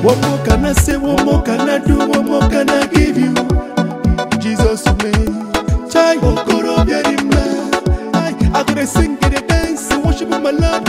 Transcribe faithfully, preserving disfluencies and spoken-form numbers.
One more can I say, one more can I do, one more can I give you, Jesus me. Chai, oh God, oh, yeah, I could sing, get a dance, worship my love.